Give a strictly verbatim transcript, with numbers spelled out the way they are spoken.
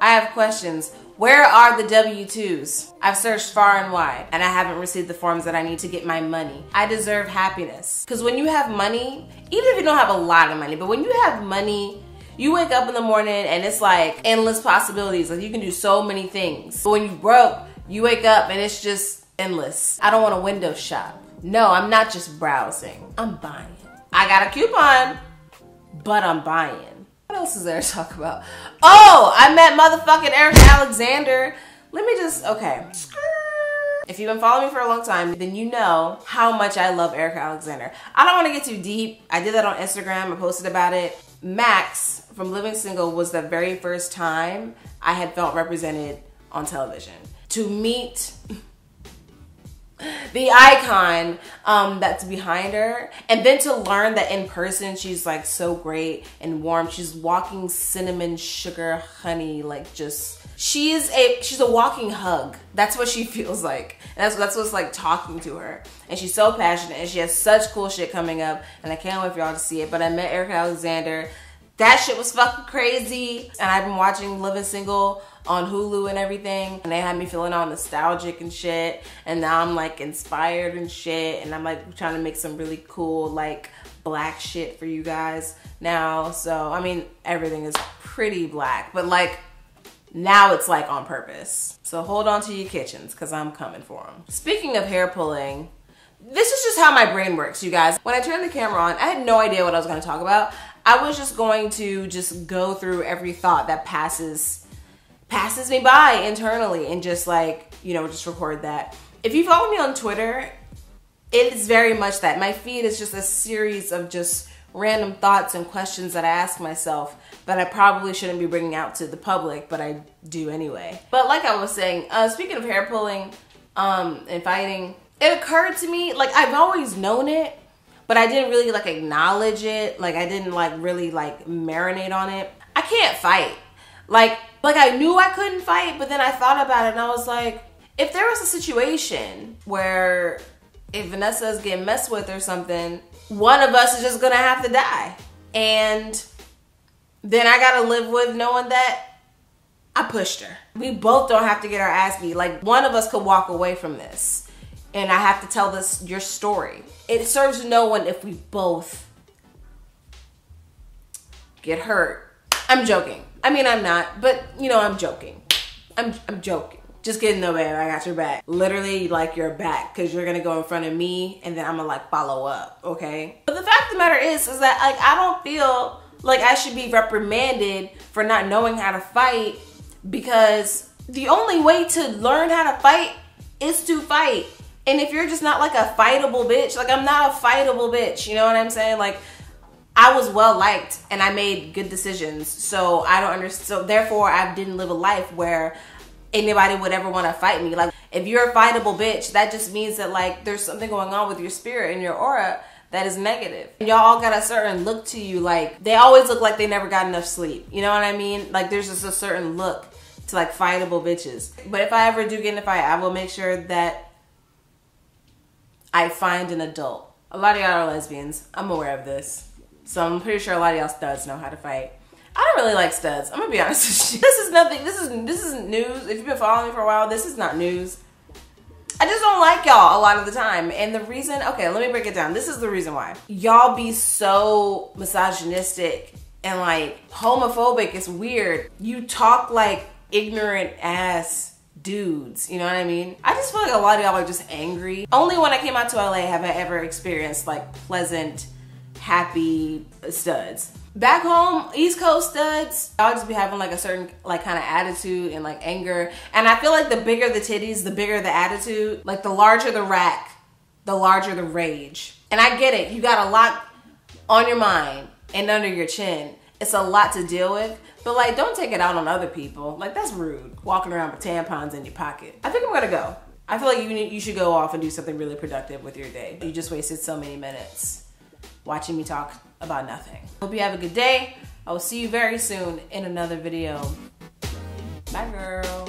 I have questions. Where are the W twos? I've searched far and wide, and I haven't received the forms that I need to get my money. I deserve happiness. Because when you have money, even if you don't have a lot of money, but when you have money, you wake up in the morning and it's like endless possibilities. Like you can do so many things. But when you broke, you wake up and it's just endless. I don't want to window shop. No, I'm not just browsing. I'm buying. I got a coupon, but I'm buying. What else is there to talk about? Oh, I met motherfucking Erika Alexander. Let me just, okay. If you've been following me for a long time, then you know how much I love Erika Alexander. I don't want to get too deep. I did that on Instagram. I posted about it. Max from Living Single was the very first time I had felt represented on television. To meet the icon um, that's behind her, and then to learn that in person she's like so great and warm. She's walking cinnamon, sugar, honey, like just she's a she's a walking hug. That's what she feels like, and that's that's what's like talking to her. And she's so passionate, and she has such cool shit coming up, and I can't wait for y'all to see it. But I met Erika Alexander. That shit was fucking crazy, and I've been watching Living Single on Hulu and everything, and they had me feeling all nostalgic and shit, and now I'm like inspired and shit, and I'm like trying to make some really cool like black shit for you guys now. So I mean, everything is pretty black, but like now it's like on purpose. So hold on to your kitchens, cause I'm coming for them. Speaking of hair pulling, this is just how my brain works, you guys. When I turned the camera on, I had no idea what I was gonna talk about. I was just going to just go through every thought that passes passes me by internally and just like, you know, just record that. If you follow me on Twitter, it is very much that. My feed is just a series of just random thoughts and questions that I ask myself that I probably shouldn't be bringing out to the public, but I do anyway. But like I was saying, uh, speaking of hair pulling um, and fighting, it occurred to me, like I've always known it, but I didn't really like acknowledge it. Like I didn't like really like marinate on it. I can't fight. Like, like I knew I couldn't fight, but then I thought about it and I was like, if there was a situation where if Vanessa is getting messed with or something, one of us is just gonna have to die. And then I gotta live with knowing that I pushed her. We both don't have to get our ass beat. Like one of us could walk away from this. And I have to tell this, your story. It serves no one if we both get hurt. I'm joking. I mean, I'm not, but you know, I'm joking. I'm, I'm joking. Just kidding though, babe, I got your back. Literally like your back, cause you're gonna go in front of me and then I'm gonna like follow up, okay? But the fact of the matter is, is that like, I don't feel like I should be reprimanded for not knowing how to fight, because the only way to learn how to fight is to fight. And if you're just not like a fightable bitch, like I'm not a fightable bitch, you know what I'm saying? Like I was well liked and I made good decisions. So I don't understand. So therefore I didn't live a life where anybody would ever want to fight me. Like if you're a fightable bitch, that just means that like there's something going on with your spirit and your aura that is negative. Y'all all got a certain look to you. Like they always look like they never got enough sleep. You know what I mean? Like there's just a certain look to like fightable bitches. But if I ever do get in a fight, I will make sure that I find an adult. A lot of y'all are lesbians. I'm aware of this. So I'm pretty sure a lot of y'all studs know how to fight. I don't really like studs. I'm gonna be honest with you. This is nothing, this is, this isn't news. If you've been following me for a while, this is not news. I just don't like y'all a lot of the time. And the reason, okay, let me break it down. This is the reason why. Y'all be so misogynistic and like homophobic, it's weird. You talk like ignorant ass dudes, you know what I mean? I just feel like a lot of y'all are just angry. Only when I came out to L A have I ever experienced like pleasant, happy studs. Back home, East Coast studs, y'all just be having like a certain like kind of attitude and like anger. And I feel like the bigger the titties, the bigger the attitude. Like the larger the rack, the larger the rage. And I get it, you got a lot on your mind and under your chin. It's a lot to deal with, but like don't take it out on other people. Like that's rude, walking around with tampons in your pocket. I think I'm gonna go. I feel like you, need, you should go off and do something really productive with your day. You just wasted so many minutes watching me talk about nothing. Hope you have a good day. I will see you very soon in another video. Bye, girl.